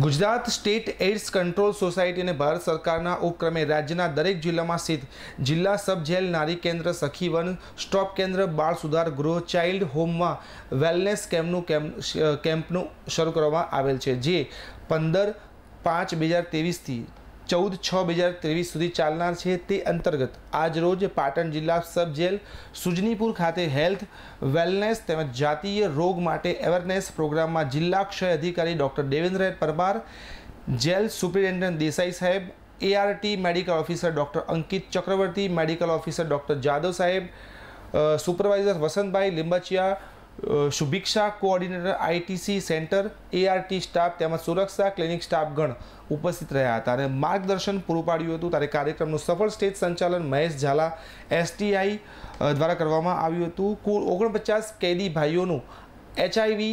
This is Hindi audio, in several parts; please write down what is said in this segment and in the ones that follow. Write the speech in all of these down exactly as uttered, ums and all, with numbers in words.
Gujarat state AIDS control society ने भारत सरकारना उपक्रमे राज्यना दरेक जिल्लामां स्थित जिल्ला सब जेल नारी केन्द्र सखी वन स्टॉप केन्द्र बाल सुधार गृह चाइल्ड होम में वेलनेस केम्पनु केम्पनु शुरू करवामां आवेल छे जे पंदर पांच बजार तेवीस थी चौदह छः बजार तेवीस सुधी चालनार छे। ते अंतर्गत आज रोज पाटण जिला सब जेल सुजनीपुर खाते हेल्थ वेलनेस तेमज जातीय रोग माटे एवरनेस प्रोग्राम में जिला क्षय अधिकारी doctor Devendra Parmar, jail superintendent Desai साहेब, A R T medical officer doctor Ankit Chakraborty, medical officer doctor Jadav साहेब, supervisor Vasantbhai Limbachiya, Shubhiksha coordinator I T C centre, A R T staff तेमज सुरक्षा क्लिनिक स्टाफगण उपस्थित रहा था और मार्गदर्शन पूरु पाड्युं हतुं। त्यारे कार्यक्रमनुं सफल स्टेज संचालन महेश झाला एस टी आई द्वारा करवामां आव्युं हतुं। कुल ઓગણપચાસ कैदी भाईओं एच आई वी,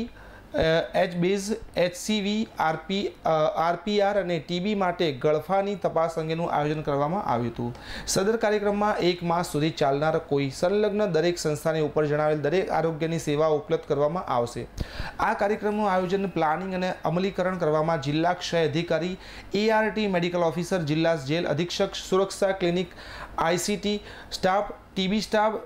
एच बेज, H C V, RP RPR और टीबी माटे गळफानी तपास अंगेनुं आयोजन करवामां आव्युं हतुं। सदर कार्यक्रम में एक मास सुधी चालनार कोई संलग्न दरेक संस्था ने उपर जणावेल दरेक आरोग्यनी सेवा उपलब्ध करवामां आवशे। आ कार्यक्रमनुं आयोजन प्लानिंग अने अमलीकरण करवामां जिल्ला क्षय अधिकारी, A R T medical officer, जिल्ला जेल अधीक्षक, Suraksha clinic, I C T staff, TB staff,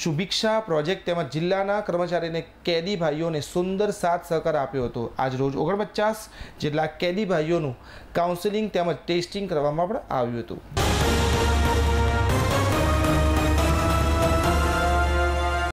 Shubhiksha project तेमज जिल्लाना कर्मचारी ने कैदी भाईओं ने सुंदर साथ सहकार आप्यो हतो। आज रोज ઓગણપચાસ જેટલા कैदी भाईओं काउंसलिंग तेमज टेस्टिंग करवामां पण आव्युं हतुं।